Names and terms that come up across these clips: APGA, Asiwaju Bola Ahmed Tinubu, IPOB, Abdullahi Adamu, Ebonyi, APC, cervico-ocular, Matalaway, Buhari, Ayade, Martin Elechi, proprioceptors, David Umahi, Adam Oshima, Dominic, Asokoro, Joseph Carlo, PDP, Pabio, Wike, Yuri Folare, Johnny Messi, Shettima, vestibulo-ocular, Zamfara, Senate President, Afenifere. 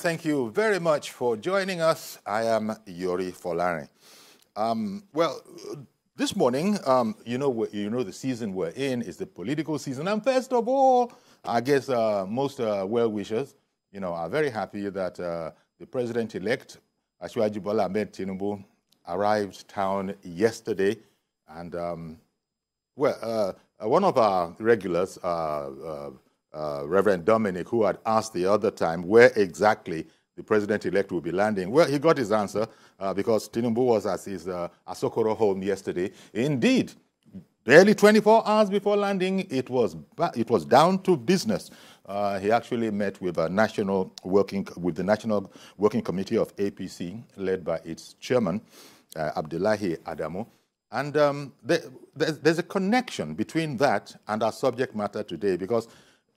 Thank you very much for joining us. I am Yuri Folare. Well, this morning, you know the season we're in is the political season. And first of all, I guess most well-wishers, are very happy that the president-elect, Asiwaju Bola Ahmed Tinubu, arrived town yesterday. And, one of our regulars, Reverend Dominic, who had asked the other time where exactly the president-elect will be landing. Well, he got his answer because Tinubu was at his Asokoro home yesterday. Indeed, barely 24 hours before landing, it was down to business. He actually met with the National Working Committee of APC, led by its chairman, Abdullahi Adamu. And there's a connection between that and our subject matter today, because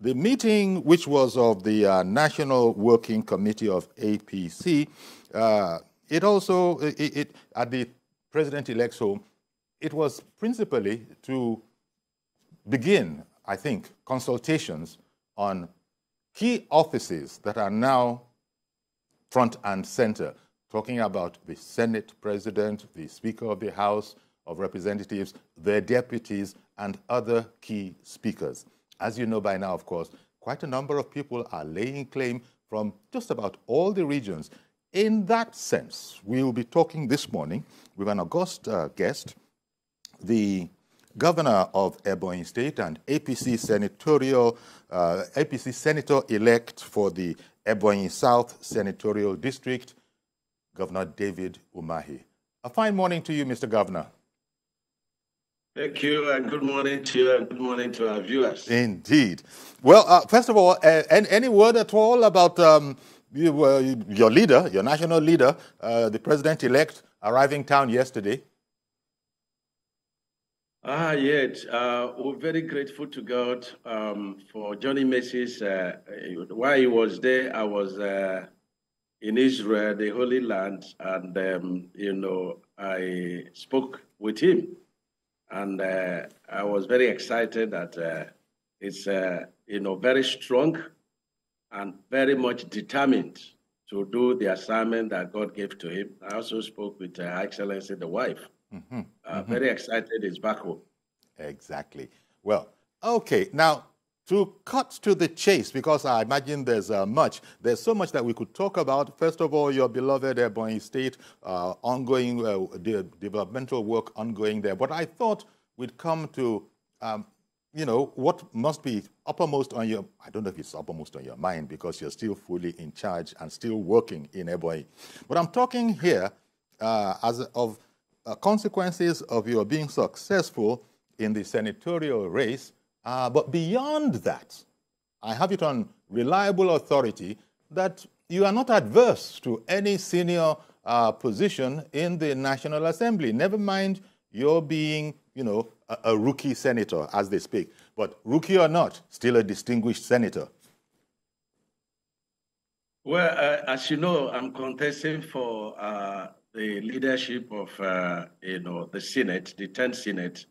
the meeting, which was of the National Working Committee of APC, at the president-elect's home, it was principally to begin, I think, consultations on key offices that are now front and center, talking about the Senate President, the Speaker of the House of Representatives, their deputies, and other key speakers. As you know by now, of course, quite a number of people are laying claim from just about all the regions. In that sense, we will be talking this morning with an august guest, the Governor of Ebonyi State and APC Senator-elect for the Ebonyi South Senatorial District, Governor David Umahi. A fine morning to you, Mr. Governor. Thank you, and good morning to you, and good morning to our viewers. Indeed. Well, first of all, any word at all about your leader, your national leader, the president-elect, arriving town yesterday? Yes. We're very grateful to God for Johnny Messi's. While he was there, I was in Israel, the Holy Land, and, I spoke with him. And I was very excited that it's, very strong and very much determined to do the assignment that God gave to him. I also spoke with Her Excellency, the wife. Mm-hmm. Very excited he's back home. Exactly. Well, okay. Now, to cut to the chase, because I imagine there's so much that we could talk about. First of all, your beloved Ebonyi State, ongoing developmental work ongoing there. But I thought we'd come to, what must be uppermost on your, I don't know if it's uppermost on your mind, because you're still fully in charge and still working in Ebonyi. But I'm talking here consequences of your being successful in the senatorial race. But beyond that, I have it on reliable authority that you are not adverse to any senior position in the National Assembly. Never mind your being, a rookie senator, as they speak. But rookie or not, still a distinguished senator. Well, as you know, I'm contesting for the leadership of, the Senate, the 10th Senate.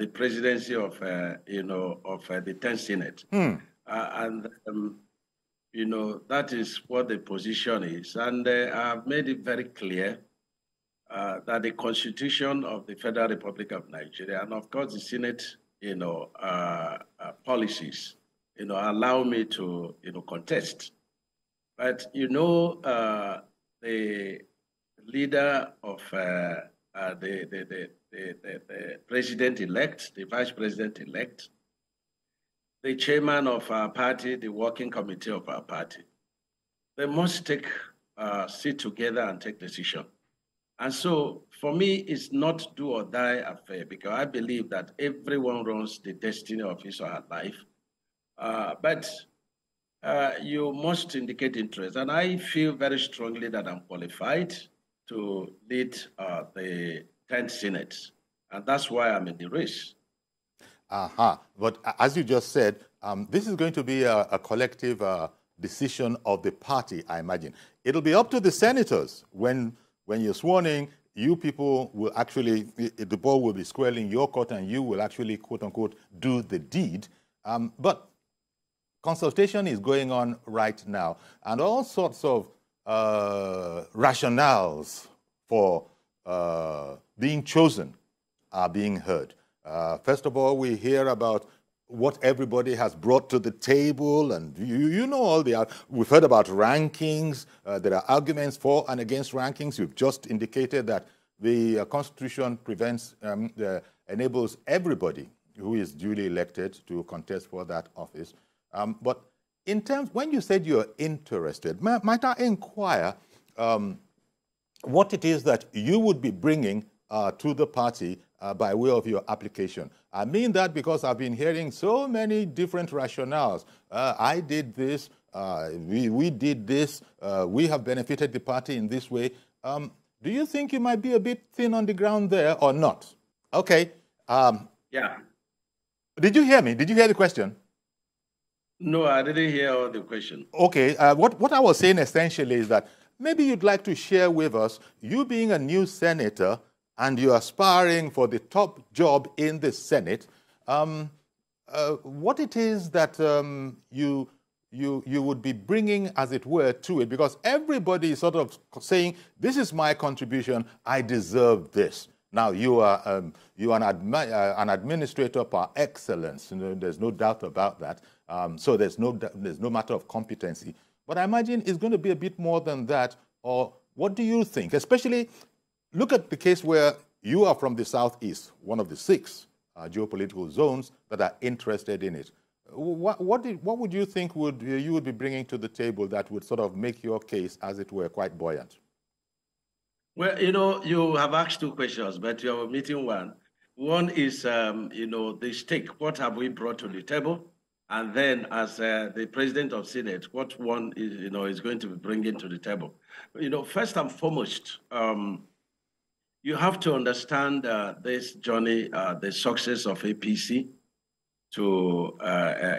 The presidency of, the 10th Senate. Mm. That is what the position is. And I've made it very clear that the Constitution of the Federal Republic of Nigeria, and of course the Senate, policies, allow me to, contest. But, the leader of the president-elect, the vice president-elect, the chairman of our party, the working committee of our party, they must sit together and take decision. And so, for me, it's not do or die affair, because I believe that everyone runs the destiny of his or her life. But you must indicate interest. And I feel very strongly that I'm qualified to lead the 10th Senate, and that's why I'm in the race. Aha. But as you just said, this is going to be a collective decision of the party, I imagine. It'll be up to the senators. When you're sworn in, you people will actually, the ball will be squarely in your court, and you will actually, quote-unquote, do the deed. But Consultation is going on right now, and all sorts of rationales for being chosen are being heard. First of all, we hear about what everybody has brought to the table, and you know all the... We've heard about rankings. There are arguments for and against rankings. You've just indicated that the Constitution prevents, enables everybody who is duly elected to contest for that office. But in terms, when you said you're interested, might I inquire what it is that you would be bringing to the party by way of your application? I mean that because I've been hearing so many different rationales. I did this, we did this, we have benefited the party in this way. Do you think you might be a bit thin on the ground there or not? Okay. Yeah. Did you hear me? Did you hear the question? No, I didn't hear all the question. Okay. What I was saying essentially is that maybe you'd like to share with us, you being a new senator and you're aspiring for the top job in the Senate, what it is that you would be bringing, as it were, to it. Because everybody is sort of saying, this is my contribution, I deserve this. Now, you are an administrator par excellence. You know, there's no doubt about that. So there's no matter of competency. But I imagine it's going to be a bit more than that. Or what do you think? Especially, look at the case where you are from the Southeast, one of the 6 geopolitical zones that are interested in it. What would you think you would be bringing to the table that would sort of make your case, as it were, quite buoyant? Well, you know, you have asked 2 questions, but you are meeting one. One is, you know, the stake. What have we brought to the table? And then, as the president of Senate, what one is, you know, is going to be bringing to the table? You know, first and foremost, you have to understand this journey, the success of APC to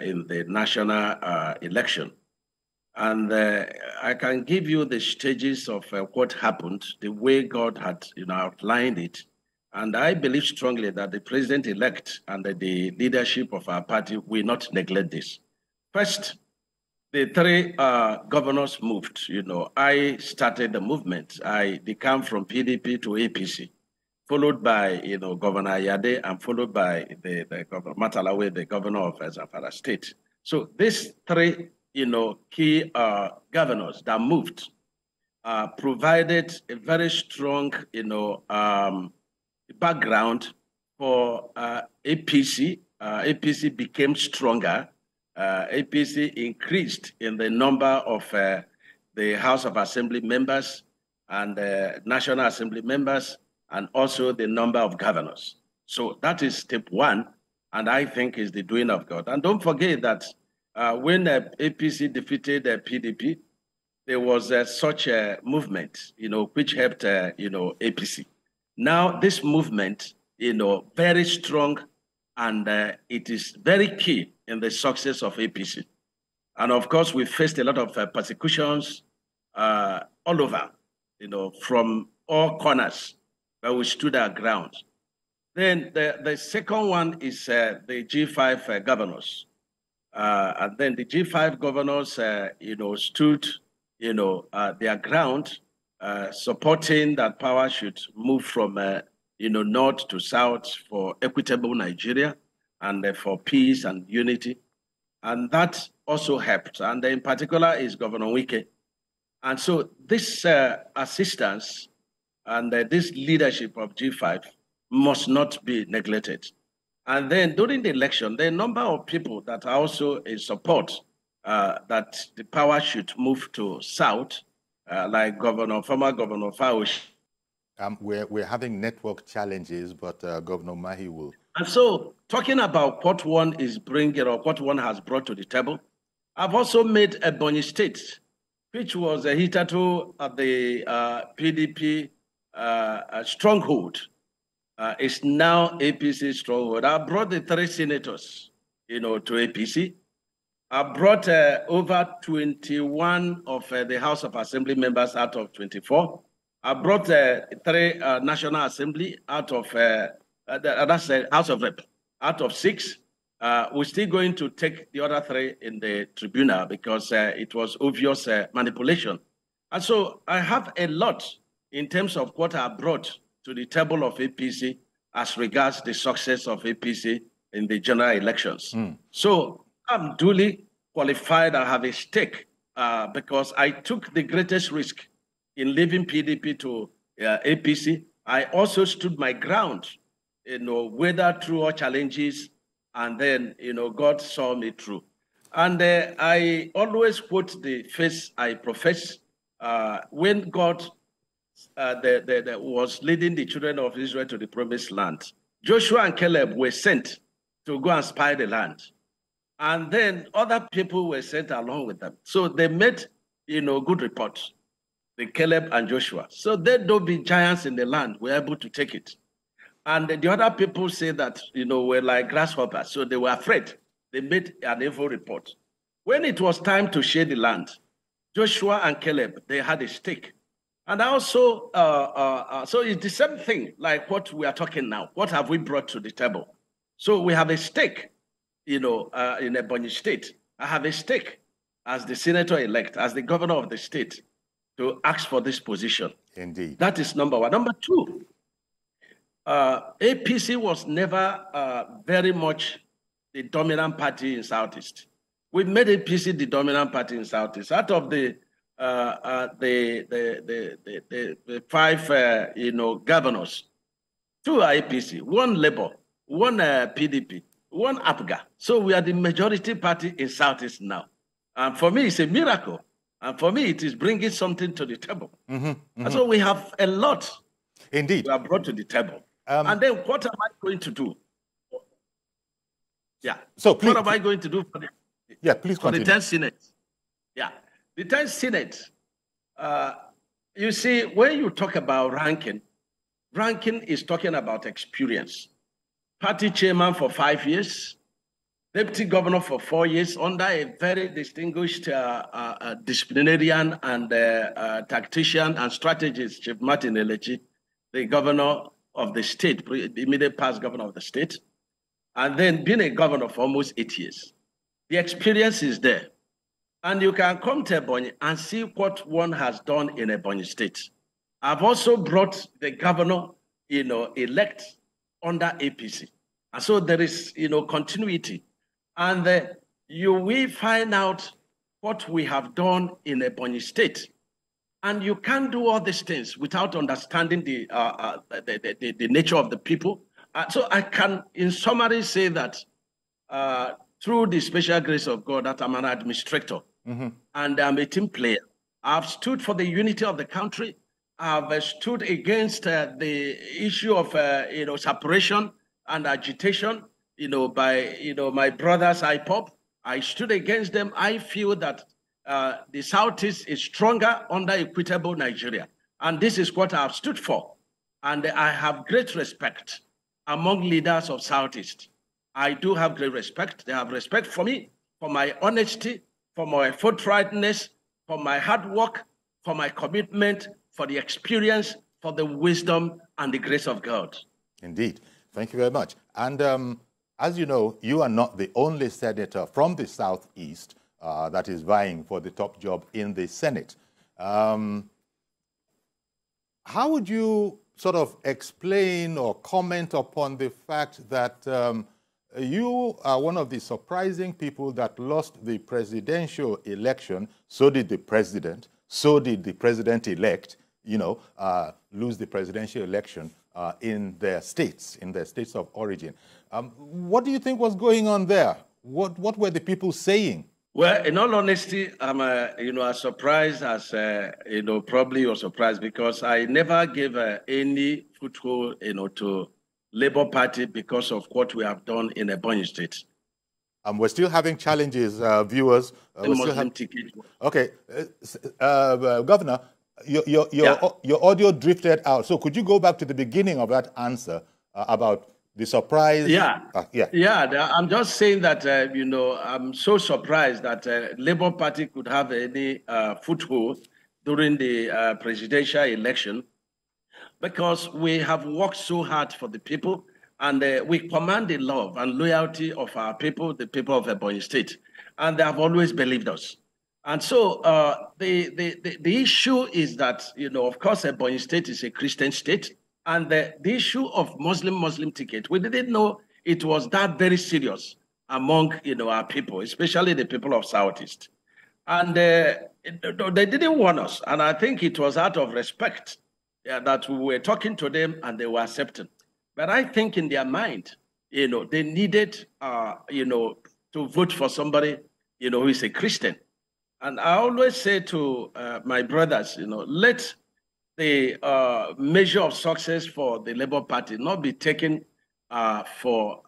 in the national election. And I can give you the stages of what happened, the way God had, you know, outlined it. And I believe strongly that the president-elect and the leadership of our party will not neglect this. First, the 3 governors moved. You know, I started the movement. I came from PDP to APC, followed by, you know, Governor Ayade, and followed by the Governor Matalaway, the governor of Zamfara State. So these 3, you know, key governors that moved provided a very strong, you know, background for APC. APC became stronger. APC increased in the number of the House of Assembly members and National Assembly members, and also the number of governors. So that is step 1, and I think is the doing of God. And don't forget that when APC defeated PDP, there was such a movement, you know, which helped, you know, APC. Now this movement, you know, very strong, and it is very key in the success of APC. And of course, we faced a lot of persecutions all over, you know, from all corners, but we stood our ground. Then the second one is the G5 governors. And then the G5 governors, you know, stood, you know, their ground, supporting that power should move from, you know, north to south for equitable Nigeria and for peace and unity. And that also helped. And in particular is Governor Wike. And so this assistance and this leadership of G5 must not be neglected. And then during the election, there are a number of people that are also in support that the power should move to south, like former Governor Fauci. We're having network challenges, but Governor Umahi will. And so, talking about what one is bringing or what one has brought to the table, I've also made Ebonyi State, which was hitherto at the PDP stronghold. It's now APC stronghold. I brought the 3 senators, you know, to APC. I brought over 21 of the House of Assembly members out of 24. I brought 3 National Assembly out of, that's the House of Rep, out of 6. We're still going to take the other three in the tribunal because it was obvious manipulation. And so I have a lot in terms of what I brought to the table of APC as regards the success of APC in the general elections. So I'm duly qualified. I have a stake because I took the greatest risk in leaving PDP to APC. I also stood my ground, you know, whether through all challenges, and then, you know, God saw me through. And I always quote the faith I profess. When God was leading the children of Israel to the promised land, Joshua and Caleb were sent to go and spy the land. And then other people were sent along with them. So they made, you know, good reports, the Caleb and Joshua. So there don't be giants in the land. We're able to take it. And the other people say that, you know, we're like grasshoppers. So they were afraid. They made an evil report. When it was time to share the land, Joshua and Caleb, they had a stake. And also, so it's the same thing like what we are talking now. What have we brought to the table? So we have a stake, you know, in Ebonyi State. I have a stake as the senator-elect, as the governor of the state, to ask for this position. Indeed. That is number one. Number two, APC was never very much the dominant party in Southeast. We made APC the dominant party in Southeast. Out of the five, you know, governors, two are APC, one Labour, one PDP, one APGA. So we are the majority party in Southeast now. And for me, it's a miracle. And for me, it is bringing something to the table. And so we have a lot. Indeed, we are brought to the table. And then what am I going to do? Yeah. So please, what am I going to do for the? Yeah, please continue. For the 10th Senate. Yeah. The 10th Senate, you see, when you talk about ranking, ranking is talking about experience. Party chairman for 5 years, deputy governor for 4 years, under a very distinguished disciplinarian and tactician and strategist, Chief Martin Elechi, the governor of the state, the immediate past governor of the state, and then being a governor for almost 8 years. The experience is there. And you can come to Ebonyi and see what one has done in Ebonyi State. I've also brought the governor, you know, elect under APC. And so there is, you know, continuity. And you will find out what we have done in Ebonyi State. And you can't do all these things without understanding the nature of the people. So I can, in summary, say that through the special grace of God that I'm an administrator and I'm a team player. I've stood for the unity of the country. I've stood against the issue of, you know, separation and agitation, you know, by, you know, my brothers, IPOB. I stood against them. I feel that the Southeast is stronger under equitable Nigeria. And this is what I've stood for. And I have great respect among leaders of Southeast. I do have great respect. They have respect for me, for my honesty, for my forthrightness, for my hard work, for my commitment, for the experience, for the wisdom and the grace of God. Indeed. Thank you very much. And as you know, you are not the only senator from the Southeast that is vying for the top job in the Senate. How would you sort of explain or comment upon the fact that you are one of the surprising people that lost the presidential election? So did the president. So did the president-elect, you know, lose the presidential election in their states of origin. What do you think was going on there? What were the people saying? Well, in all honesty, I'm, you know, as surprised as, you know, probably you're surprised, because I never gave any foothold, you know, to Labour Party because of what we have done in Ebonyi State. And we're still having challenges, viewers. Okay, Governor, your audio drifted out. So could you go back to the beginning of that answer about the surprise? Yeah, I'm just saying that, you know, I'm so surprised that Labour Party could have any foothold during the presidential election, because we have worked so hard for the people. And we command the love and loyalty of our people, the people of Ebonyi State. And they have always believed us. And so the issue is that, you know, of course, Ebonyi State is a Christian state. And the issue of Muslim ticket, we didn't know it was that very serious among, you know, our people, especially the people of Southeast. And they didn't warn us. And I think it was out of respect that we were talking to them and they were accepting. But I think in their mind, you know, they needed, you know, to vote for somebody, you know, who is a Christian. And I always say to my brothers, you know, let the measure of success for the Labour Party not be taken for,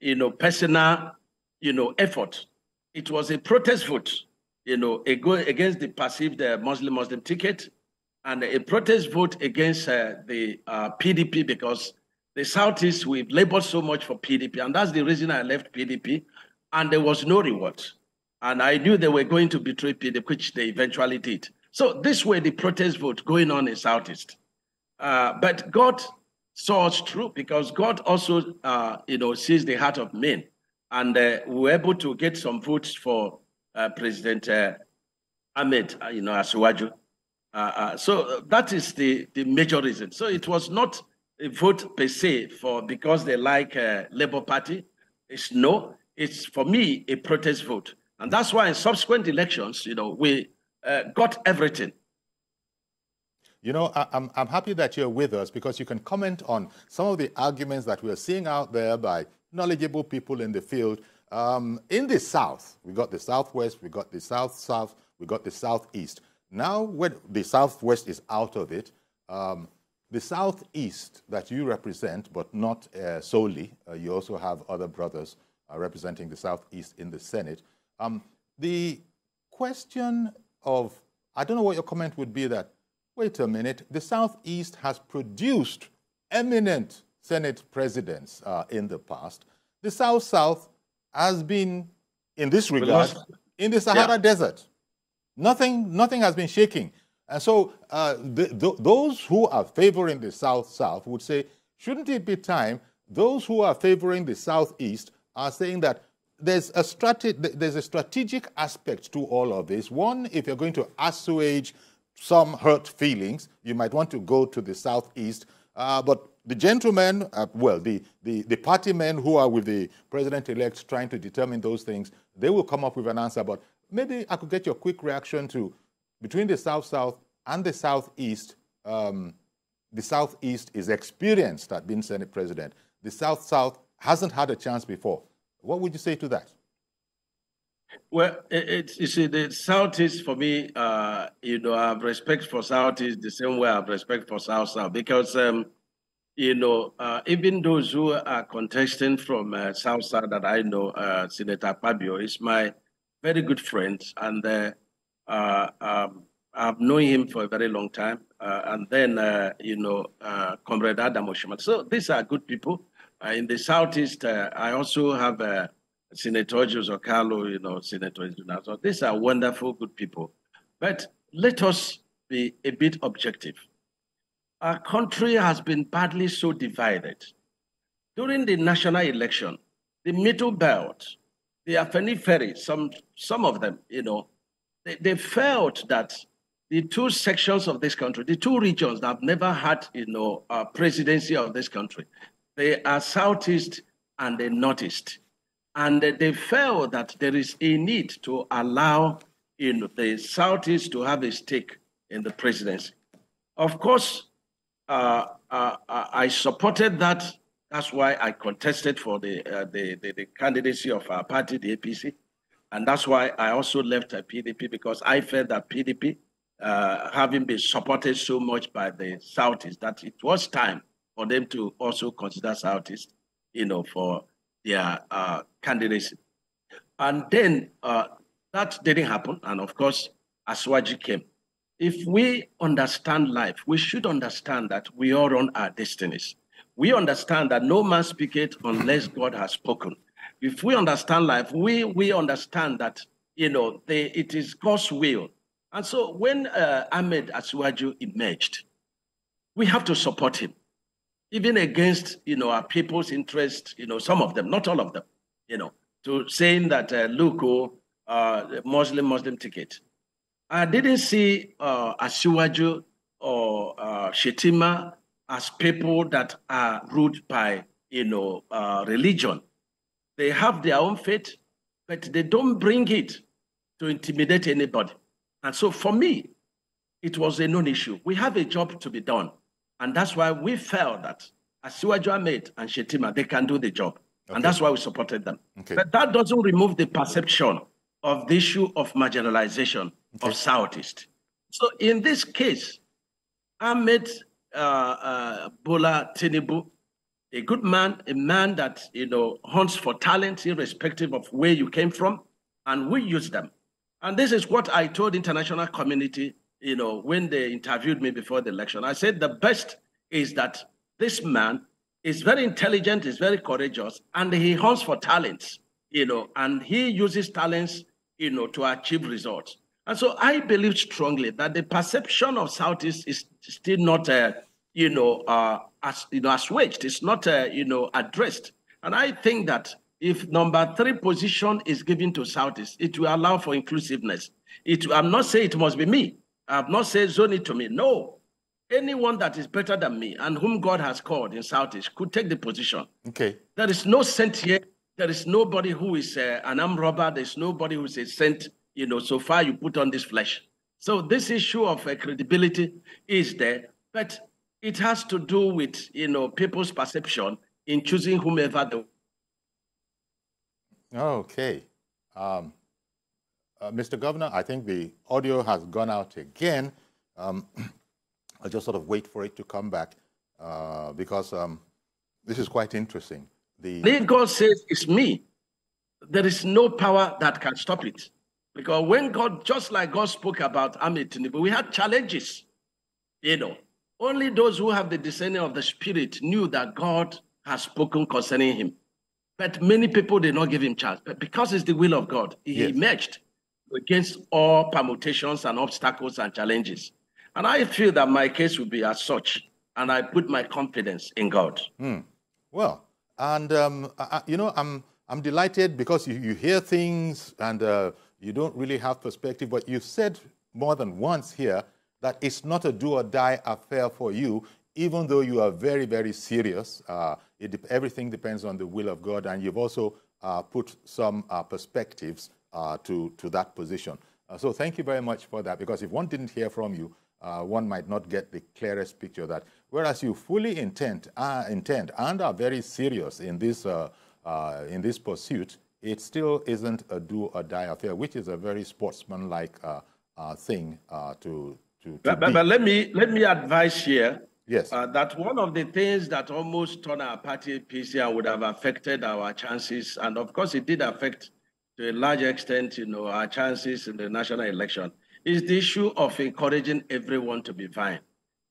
you know, personal, you know, effort. It was a protest vote, you know, against the perceived Muslim ticket and a protest vote against the PDP because the Southeast, we've labored so much for PDP, and that's the reason I left PDP, and there was no reward. And I knew they were going to betray PDP, which they eventually did. So this were the protest vote going on in Southeast. But God saw us through because God also, you know, sees the heart of men. And we were able to get some votes for President Ahmed, you know, Asiwaju. So that is the major reason. So it was not a vote per se for because they like Labour Party. It's no, it's for me a protest vote. And that's why in subsequent elections, you know, we got everything. You know, I'm happy that you're with us because you can comment on some of the arguments that we're seeing out there by knowledgeable people in the field. In the South, we got the Southwest, we got the South-South, we got the Southeast. Now when the Southwest is out of it, the Southeast that you represent, but not solely, you also have other brothers representing the Southeast in the Senate. The question of, I don't know what your comment would be that, wait a minute, the Southeast has produced eminent Senate presidents in the past. The South-South has been, in this regard, in the Sahara Desert. Nothing has been shaking. And so those who are favoring the South-South would say, shouldn't it be time? Those who are favoring the Southeast are saying that there's a strategic aspect to all of this. One, if you're going to assuage some hurt feelings, you might want to go to the Southeast. But the gentlemen, well, the party men who are with the president-elect trying to determine those things, they will come up with an answer. But maybe I could get your quick reaction to between the South-South and the Southeast. The Southeast is experienced at being Senate president. The South-South hasn't had a chance before. What would you say to that? Well, you see, the Southeast for me, you know, I have respect for Southeast the same way I have respect for South-South because, you know, even those who are contesting from South-South that I know, Senator Pabio is my very good friend, and I've known him for a very long time. And then, you know, Comrade Adam Oshima. So these are good people. In the Southeast, I also have Senator Joseph Carlo, you know, Senator. So these are wonderful, good people. But let us be a bit objective. Our country has been badly so divided. During the national election, the middle belt, the Afenifere, some of them, you know, they felt that the two sections of this country, the two regions that have never had, you know, a presidency of this country, they are Southeast and the Northeast. And they felt that there is a need to allow, you know, the Southeast to have a stake in the presidency. Of course, I supported that. That's why I contested for the candidacy of our party, the APC. And that's why I also left PDP, because I felt that PDP, having been supported so much by the Southeast, that it was time for them to also consider Southeast, you know, for their candidacy. And then that didn't happen. And of course, Asiwaju came. If we understand life, we should understand that we all run our destinies. We understand that no man speaketh unless God has spoken. If we understand life, we understand that, you know, it is God's will. And so when Ahmed Asiwaju emerged, we have to support him. even against, our people's interest, some of them, not all of them, to saying that, look, Muslim ticket. I didn't see Asiwaju or Shettima as people that are ruled by, religion. They have their own faith, but they don't bring it to intimidate anybody. And so for me, it was a non-issue. We have a job to be done. And that's why we felt that Asiwaju Ahmed and Shettima, they can do the job. Okay. And that's why we supported them. Okay. But that doesn't remove the perception of the issue of marginalization of Southeast. So in this case, Ahmed Bola Tinubu, a good man, a man that, hunts for talent irrespective of where you came from, and we use them. And this is what I told international community, when they interviewed me before the election. I said the best is that this man is very intelligent, is very courageous, and he hunts for talents, and he uses talents, to achieve results. And so I believe strongly that the perception of Southeast is still not, assuaged. It's not, addressed. And I think that if number 3 position is given to Southeast, it will allow for inclusiveness. I'm not saying it must be me. I'm not saying zone it to me. No. Anyone that is better than me and whom God has called in Southeast could take the position. Okay. There is no saint here. There is nobody who is an armed robber. There's nobody who is a saint, so far you put on this flesh. So this issue of credibility is there, but it has to do with, people's perception in choosing whomever they. Okay. Mr. Governor, I think the audio has gone out again. I'll just sort of wait for it to come back because this is quite interesting. If God says it's me, there is no power that can stop it. Because when God, just like God spoke about Ahmed Tinubu, we had challenges, Only those who have the discerning of the Spirit knew that God has spoken concerning him. But many people did not give him chance. But because it's the will of God, he emerged against all permutations and obstacles and challenges. And I feel that my case will be as such. And I put my confidence in God. Mm. Well, and, I'm delighted because you hear things and you don't really have perspective. But you've said more than once here that it's not a do-or-die affair for you, even though you are very, very serious. Everything depends on the will of God, and you've also put some perspectives to that position. So thank you very much for that, because if one didn't hear from you, one might not get the clearest picture of that. Whereas you fully intend and are very serious in this pursuit, it still isn't a do-or-die affair, which is a very sportsmanlike thing but let me advise here, that one of the things that almost turned our party PC and would have affected our chances, and of course it did affect to a large extent, our chances in the national election, is the issue of encouraging everyone to be fine.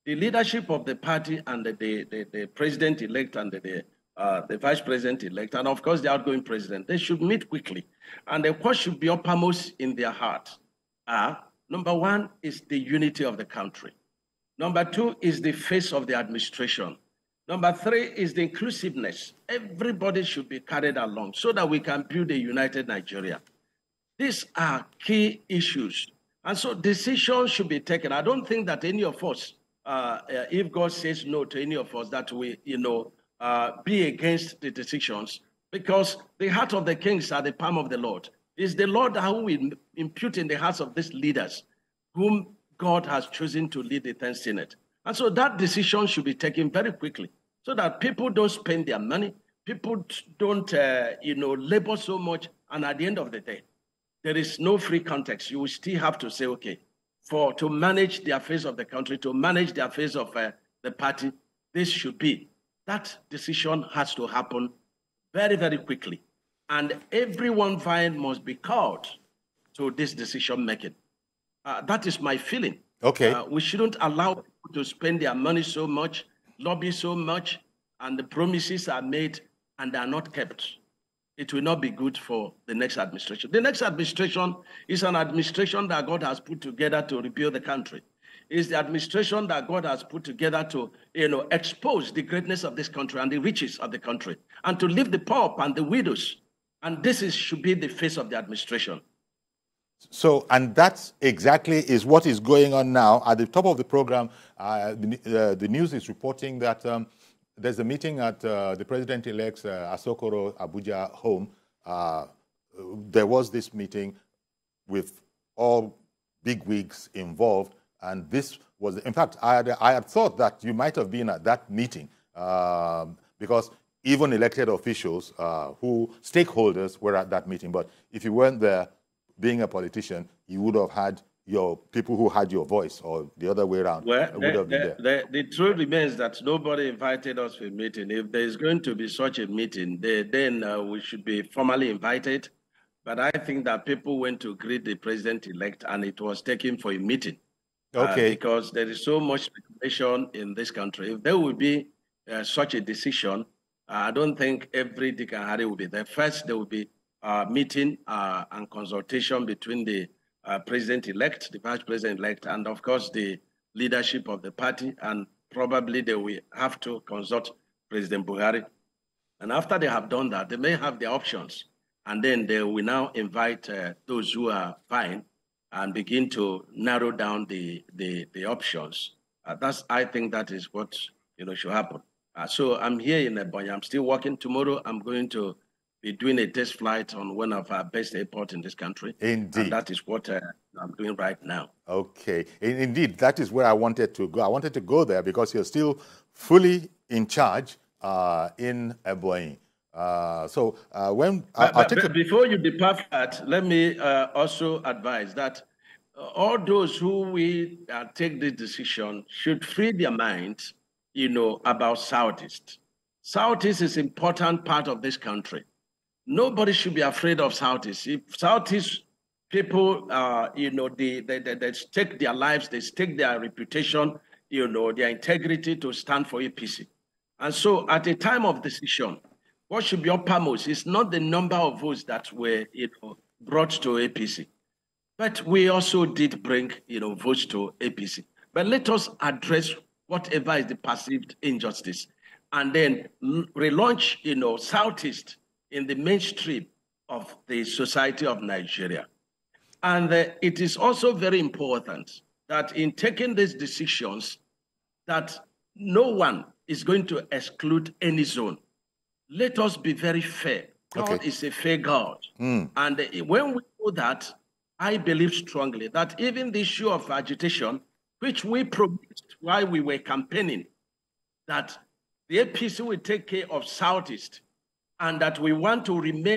The leadership of the party and the president-elect and the vice president-elect, and of course the outgoing president, they should meet quickly. And what should be uppermost in their heart are, number 1 is the unity of the country. Number 2 is the face of the administration. Number 3 is the inclusiveness. Everybody should be carried along so that we can build a united Nigeria. These are key issues. And so decisions should be taken. I don't think that any of us, if God says no to any of us, that we, be against the decisions, because the heart of the kings are the palm of the Lord. Is the Lord who will impute in the hearts of these leaders whom God has chosen to lead the 10th Senate. And so that decision should be taken very quickly so that people don't spend their money, people don't, labor so much. And at the end of the day, there is no free context. You will still have to say, okay, to manage the affairs of the country, to manage the affairs of the party, this should be. That decision has to happen very, very quickly. And everyone vying must be called to this decision-making. That is my feeling. Okay. We shouldn't allow people to spend their money so much, lobby so much, and the promises are made and they are not kept. It will not be good for the next administration. The next administration is an administration that God has put together to rebuild the country. It's the administration that God has put together to, expose the greatness of this country and the riches of the country, and to lift the poor and the widows. And this should be the face of the administration. So, and that's exactly is what is going on now. At the top of the program, the news is reporting that there's a meeting at the president-elect's Asokoro Abuja home. There was this meeting with all bigwigs involved, and this was, in fact, I had thought that you might have been at that meeting because even elected officials who stakeholders were at that meeting. But if you weren't there, being a politician, you would have had your people who had your voice, or the other way around. Well, the truth remains that nobody invited us to a meeting. If there is going to be such a meeting, then we should be formally invited. But I think that people went to greet the president-elect, and it was taken for a meeting. Okay. Because there is so much speculation in this country. If there would be such a decision, I don't think every Dick and Harry will be there. First, there will be meeting and consultation between the president-elect, the vice president-elect, and of course the leadership of the party, and probably they will have to consult President Buhari. And after they have done that, they may have their options, and then they will now invite those who are fine and begin to narrow down the options. I think that is what should happen. So I'm here in Ebonyi. I'm still working. Tomorrow I'm going to be doing a test flight on one of our best airports in this country. Indeed. And that is what I'm doing right now. Okay. Indeed, that is where I wanted to go. I wanted to go there because you're still fully in charge in Ebonyi. Before you depart that, let me also advise that all those who will take this decision should free their minds, about Southeast. Southeast is an important part of this country. Nobody should be afraid of Southeast. If Southeast people, they stake their lives, they stake their reputation, their integrity to stand for APC. And so at a time of decision, what should be uppermost is not the number of votes that were brought to APC. But we also did bring votes to APC. But let us address whatever is the perceived injustice and then relaunch Southeast in the mainstream of the society of Nigeria. And it is also very important that in taking these decisions, that no one is going to exclude any zone. Let us be very fair. God is a fair God. Mm. And when we do that, I believe strongly that even the issue of agitation, which we promised while we were campaigning, that the APC will take care of Southeast, and that we want to remain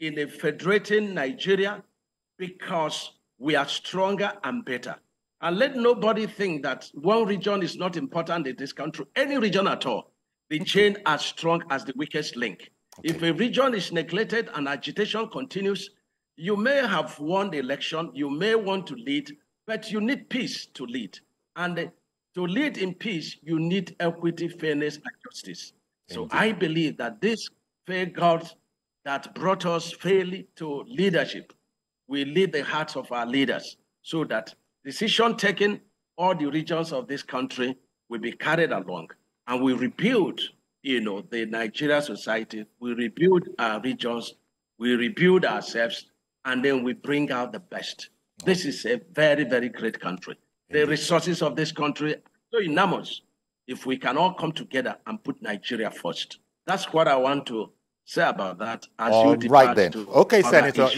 in a federating Nigeria because we are stronger and better. And let nobody think that one region is not important in this country, any region at all. The chain as strong as the weakest link. Okay. If a region is neglected and agitation continues, you may have won the election, you may want to lead, but you need peace to lead. And to lead in peace, you need equity, fairness, and justice. Indeed. So I believe that this fair God that brought us fairly to leadership will lead the hearts of our leaders so that decision taken, all the regions of this country will be carried along, and we rebuild, the Nigeria society, we rebuild our regions, we rebuild ourselves, and then we bring out the best. Oh. This is a very, very great country. Indeed. The resources of this country are so enormous. If we can all come together and put Nigeria first, that's what I want to say about that. Okay, Senator.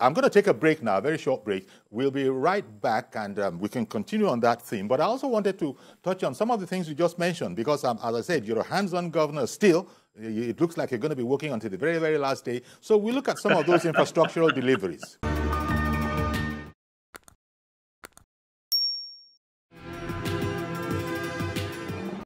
I'm going to take a break now, a very short break. We'll be right back, and we can continue on that theme. But I also wanted to touch on some of the things you just mentioned, because, as I said, you're a hands-on governor still. It looks like you're going to be working until the very, very last day. So we look at some of those infrastructural deliveries.